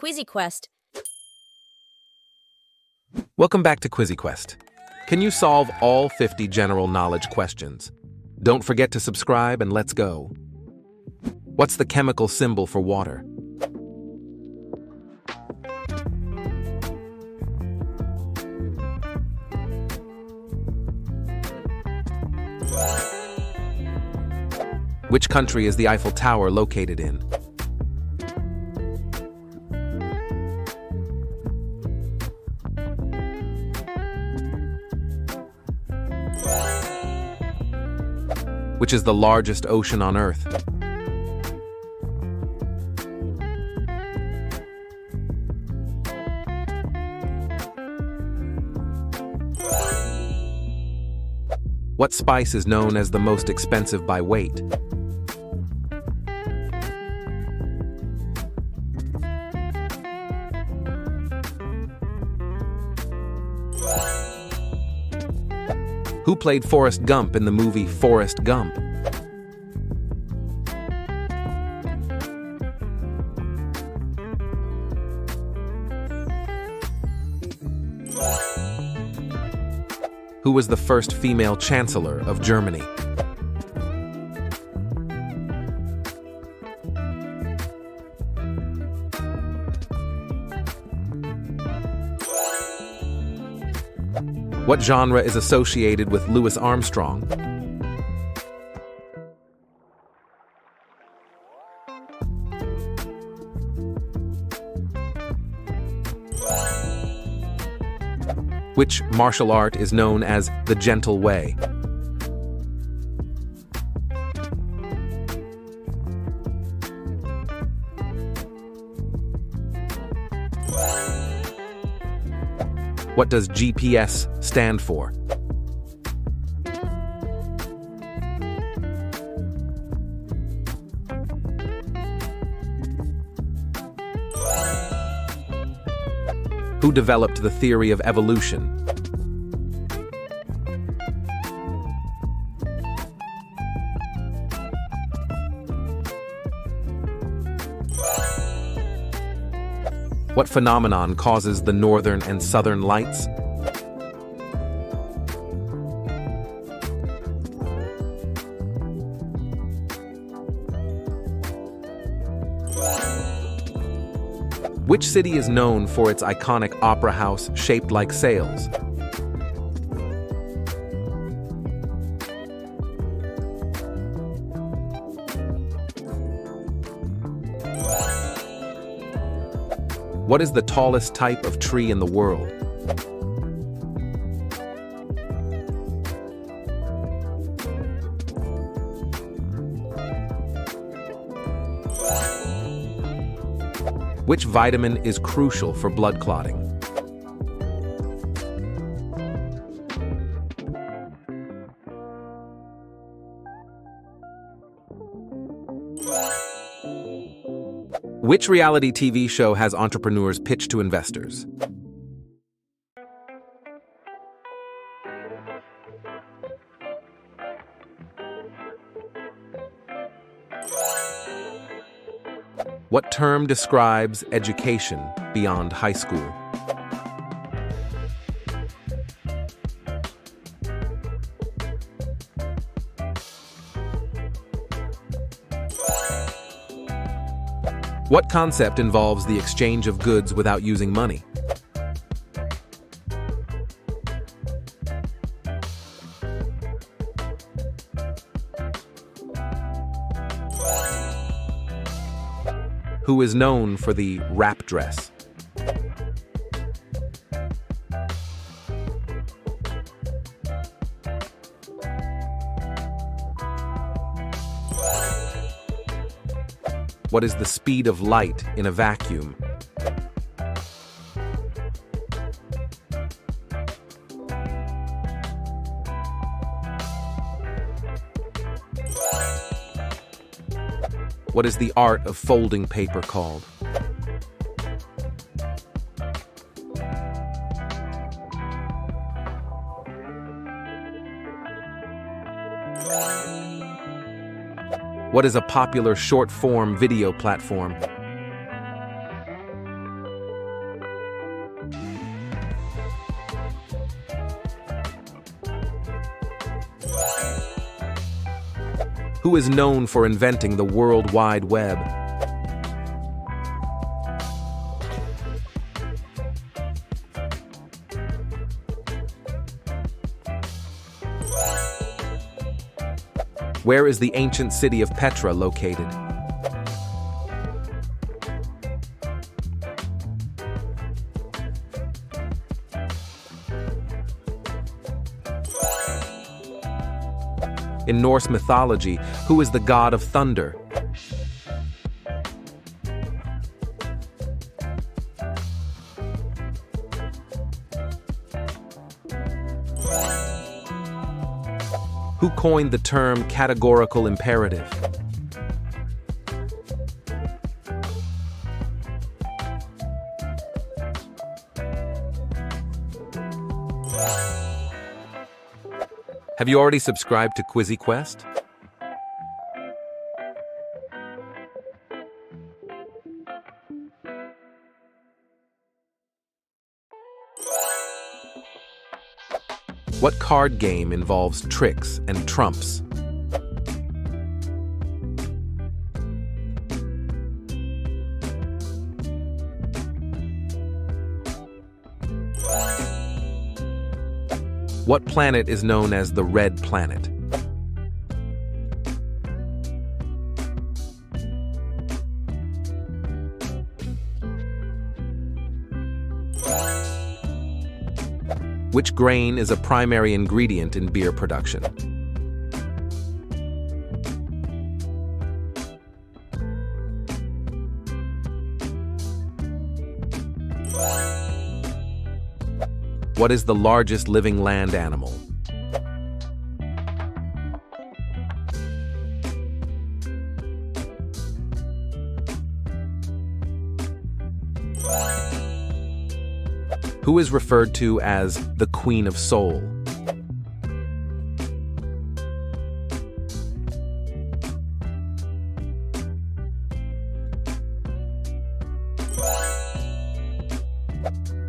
QuizzyQuest. Welcome back to QuizzyQuest. Can you solve all 50 general knowledge questions? Don't forget to subscribe and let's go. What's the chemical symbol for water? Which country is the Eiffel Tower located in? Which is the largest ocean on Earth? What spice is known as the most expensive by weight? Who played Forrest Gump in the movie Forrest Gump? Who was the first female chancellor of Germany? What genre is associated with Louis Armstrong? Which martial art is known as the gentle way? What does GPS stand for? Who developed the theory of evolution? What phenomenon causes the northern and southern lights? Which city is known for its iconic opera house shaped like sails? What is the tallest type of tree in the world? Which vitamin is crucial for blood clotting? Which reality TV show has entrepreneurs pitch to investors? What term describes education beyond high school? What concept involves the exchange of goods without using money? Who is known for the wrap dress? What is the speed of light in a vacuum? What is the art of folding paper called? What is a popular short-form video platform? who is known for inventing the World Wide Web. Where is the ancient city of Petra located? In Norse mythology, who is the god of thunder? Who coined the term categorical imperative? Have you already subscribed to QuizzyQuest? What card game involves tricks and trumps? What planet is known as the Red Planet? Which grain is a primary ingredient in beer production? What is the largest living land animal? Who is referred to as the Queen of Soul?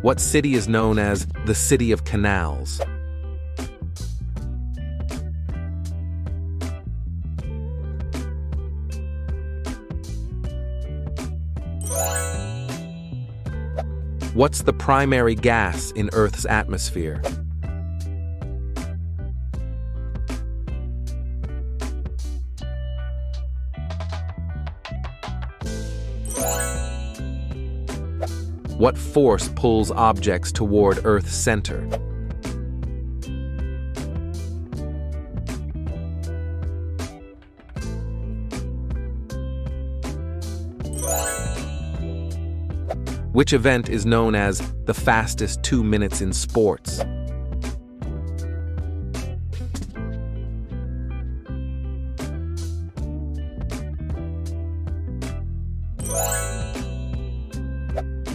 What city is known as the City of Canals? What's the primary gas in Earth's atmosphere? What force pulls objects toward Earth's center? Which event is known as the fastest 2 minutes in sports?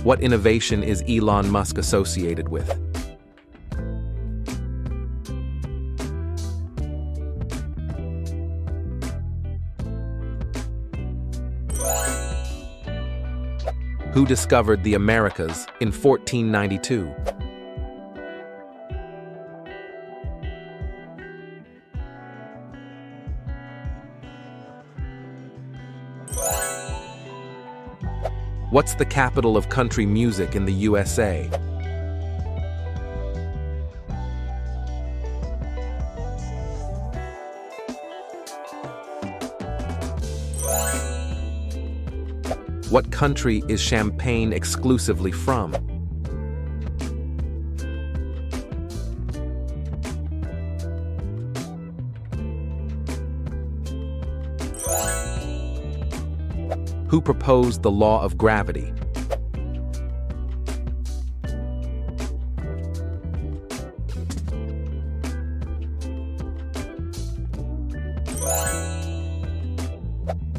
What innovation is Elon Musk associated with? Who discovered the Americas in 1492? What's the capital of country music in the USA? What country is champagne exclusively from? Who proposed the law of gravity?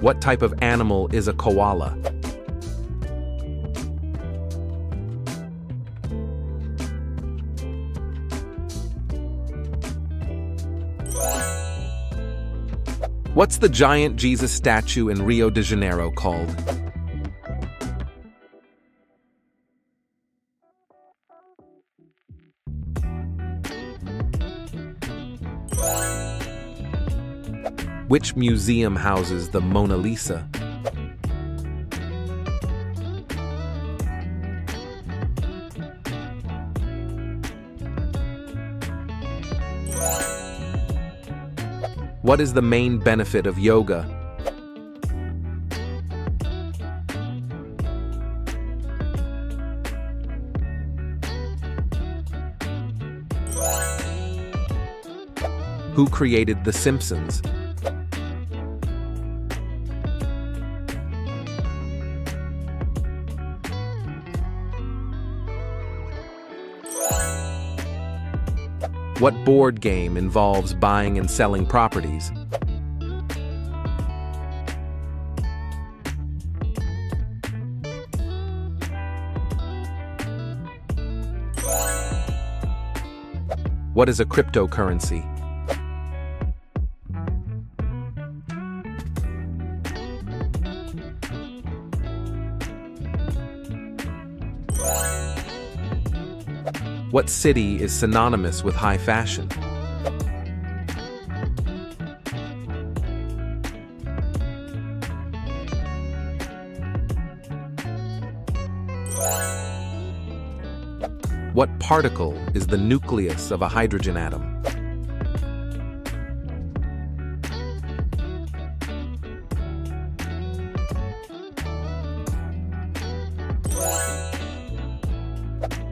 What type of animal is a koala? What's the giant Jesus statue in Rio de Janeiro called? Which museum houses the Mona Lisa? What is the main benefit of yoga? Who created The Simpsons? What board game involves buying and selling properties? What is a cryptocurrency? What city is synonymous with high fashion? What particle is the nucleus of a hydrogen atom?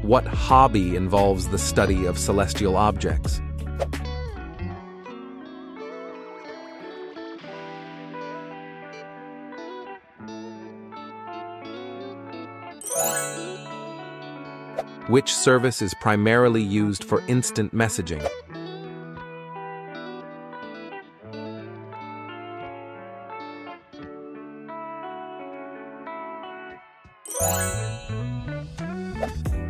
What hobby involves the study of celestial objects? Which service is primarily used for instant messaging?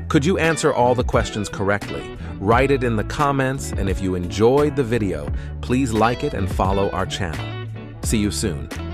Could you answer all the questions correctly? Write it in the comments, and if you enjoyed the video, please like it and follow our channel. See you soon.